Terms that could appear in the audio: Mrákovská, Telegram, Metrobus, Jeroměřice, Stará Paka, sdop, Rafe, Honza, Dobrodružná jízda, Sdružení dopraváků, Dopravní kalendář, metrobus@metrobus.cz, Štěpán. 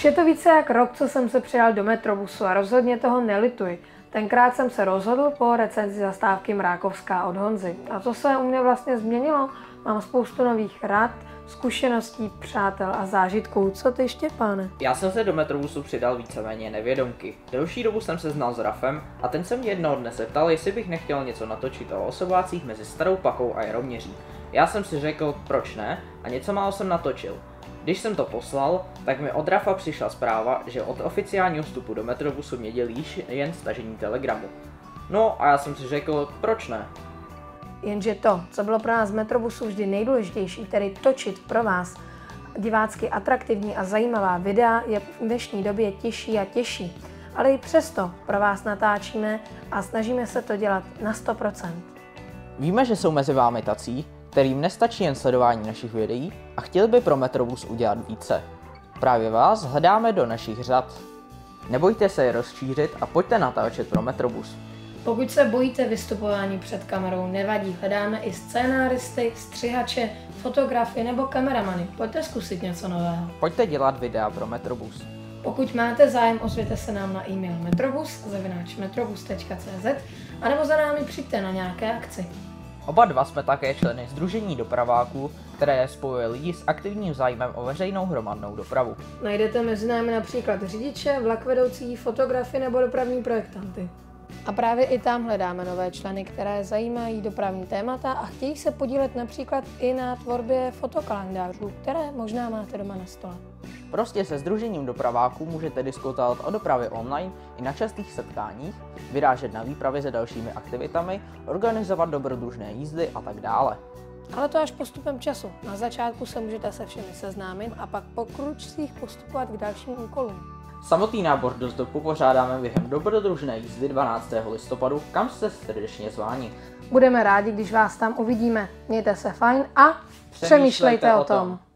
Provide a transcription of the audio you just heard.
Už je to více jak rok, co jsem se přijal do Metrobusu a rozhodně toho nelituji. Tenkrát jsem se rozhodl po recenzi zastávky Mrákovská od Honzy. A co se u mě vlastně změnilo? Mám spoustu nových rad, zkušeností, přátel a zážitků. Co ty, Štěpáne? Já jsem se do Metrobusu přidal víceméně nevědomky. Delší dobu jsem se znal s Rafem a ten se mě jednoho dne zeptal, jestli bych nechtěl něco natočit o osobácích mezi Starou Pakou a Jeroměří. Já jsem si řekl, proč ne, a něco málo jsem natočil. Když jsem to poslal, tak mi od Rafa přišla zpráva, že od oficiálního vstupu do Metrobusu mě dělí jen stažení Telegramu. No a já jsem si řekl, proč ne? Jenže to, co bylo pro nás v Metrobusu vždy nejdůležitější, tedy točit pro vás divácky atraktivní a zajímavá videa, je v dnešní době těžší a těžší. Ale i přesto pro vás natáčíme a snažíme se to dělat na 100%. Víme, že jsou mezi vámi tací, kterým nestačí jen sledování našich videí a chtěli by pro Metrobus udělat více. Právě vás hledáme do našich řad. Nebojte se je rozšířit a pojďte natáčet pro Metrobus. Pokud se bojíte vystupování před kamerou, nevadí, hledáme i scénáristy, střihače, fotografy nebo kameramany. Pojďte zkusit něco nového. Pojďte dělat videa pro Metrobus. Pokud máte zájem, ozvěte se nám na e-mail metrobus@metrobus.cz a nebo za námi přijďte na nějaké akci. Oba dva jsme také členy Sdružení dopraváků, které spojuje lidi s aktivním zájmem o veřejnou hromadnou dopravu. Najdete mezi námi například řidiče, vlakvedoucí, fotografy nebo dopravní projektanty. A právě i tam hledáme nové členy, které zajímají dopravní témata a chtějí se podílet například i na tvorbě fotokalendářů, které možná máte doma na stole. Prostě se Sdružením dopraváků můžete diskutovat o dopravě online i na častých setkáních, vyrážet na výpravy se dalšími aktivitami, organizovat dobrodružné jízdy a tak dále. Ale to až postupem času. Na začátku se můžete se všemi seznámit a pak po kručcích postupovat k dalším úkolům. Samotný nábor do sdopu pořádáme během dobrodružné jízdy 12. listopadu, kam jste srdečně zváni. Budeme rádi, když vás tam uvidíme. Mějte se fajn a přemýšlejte o tom.